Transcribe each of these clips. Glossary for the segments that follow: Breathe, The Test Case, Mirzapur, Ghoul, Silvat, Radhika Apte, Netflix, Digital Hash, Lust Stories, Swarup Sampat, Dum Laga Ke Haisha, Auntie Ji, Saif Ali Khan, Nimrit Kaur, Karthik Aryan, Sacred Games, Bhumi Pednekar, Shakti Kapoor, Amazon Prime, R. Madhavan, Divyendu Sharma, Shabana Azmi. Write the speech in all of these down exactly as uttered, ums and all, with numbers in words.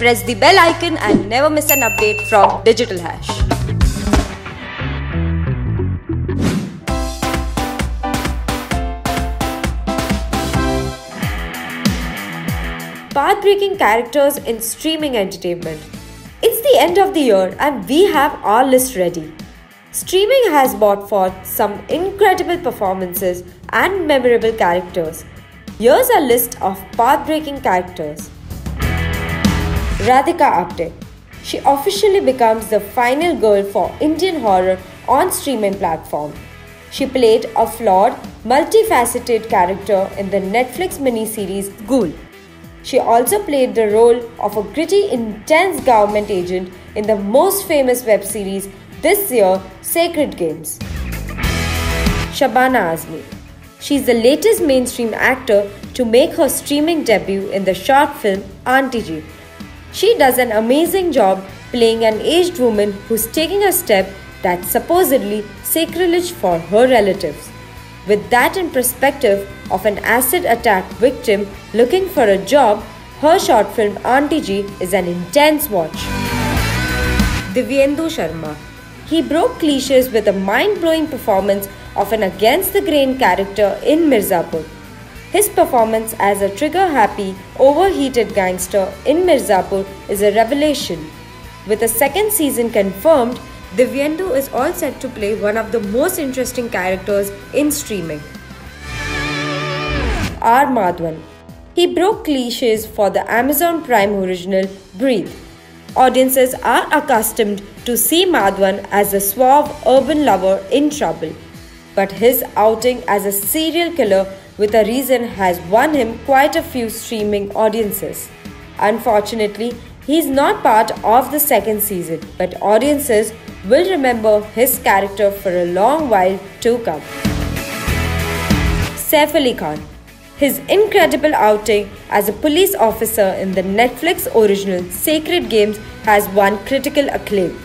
Press the bell icon and never miss an update from Digital Hash. Path-breaking characters in streaming entertainment. It's the end of the year and we have our list ready. Streaming has brought forth some incredible performances and memorable characters. Here's a list of path-breaking characters. Radhika Apte. She officially becomes the final girl for Indian horror on streaming platform. She played a flawed, multifaceted character in the Netflix miniseries Ghoul. She also played the role of a gritty, intense government agent in the most famous web series this year, Sacred Games. Shabana Azmi. She is the latest mainstream actor to make her streaming debut in the short film Auntie Ji. She does an amazing job playing an aged woman who's taking a step that's supposedly sacrilege for her relatives. With that in perspective of an acid attack victim looking for a job, her short film Auntie Ji is an intense watch. Divyendu Sharma. He broke cliches with a mind-blowing performance of an against-the-grain character in Mirzapur. His performance as a trigger-happy, overheated gangster in Mirzapur is a revelation. With a second season confirmed, Divyendu is all set to play one of the most interesting characters in streaming. R. Madhavan. He broke cliches for the Amazon Prime original Breathe. Audiences are accustomed to see Madhavan as a suave urban lover in trouble, but his outing as a serial killer with a reason has won him quite a few streaming audiences. Unfortunately, he is not part of the second season, but audiences will remember his character for a long while to come. Saif Ali Khan. His incredible outing as a police officer in the Netflix original Sacred Games has won critical acclaim.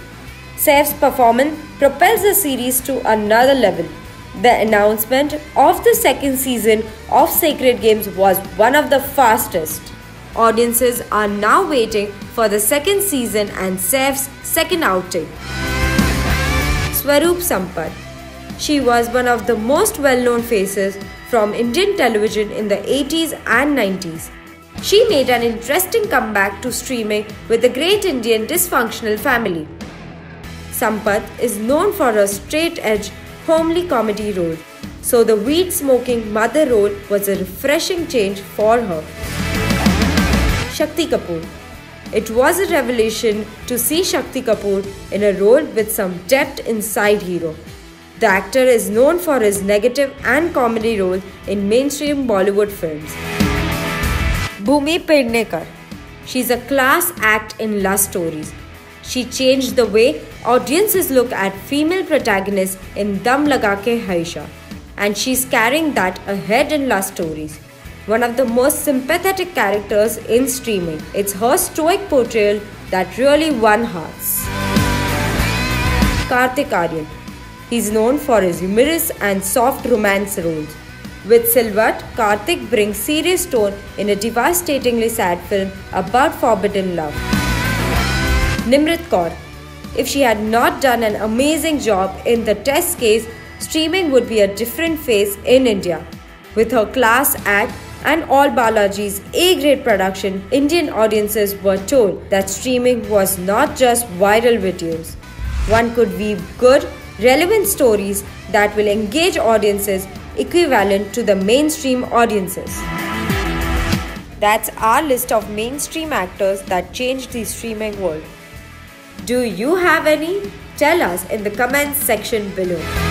Saif's performance propels the series to another level. The announcement of the second season of Sacred Games was one of the fastest. Audiences are now waiting for the second season and Saif's second outing. Swarup Sampat. She was one of the most well-known faces from Indian television in the eighties and nineties. She made an interesting comeback to streaming with the Great Indian Dysfunctional Family. Sampath is known for her straight-edge, homely comedy role, so the weed-smoking mother role was a refreshing change for her. Shakti Kapoor. It was a revelation to see Shakti Kapoor in a role with some depth inside hero. The actor is known for his negative and comedy roles in mainstream Bollywood films. Bhumi Pednekar. She's a class act in Lust Stories. She changed the way audiences look at female protagonists in Dum Laga Ke Haisha, and she's carrying that ahead in Lust Stories. One of the most sympathetic characters in streaming, it's her stoic portrayal that really won hearts. Karthik Aryan. He's known for his humorous and soft romance roles. With Silvat, Karthik brings serious tone in a devastatingly sad film about forbidden love. Nimrit Kaur. If she had not done an amazing job in The Test Case, streaming would be a different face in India. With her class act and all Balaji's A-grade production, Indian audiences were told that streaming was not just viral videos. One could weave good, relevant stories that will engage audiences equivalent to the mainstream audiences. That's our list of mainstream actors that changed the streaming world. Do you have any? Tell us in the comments section below.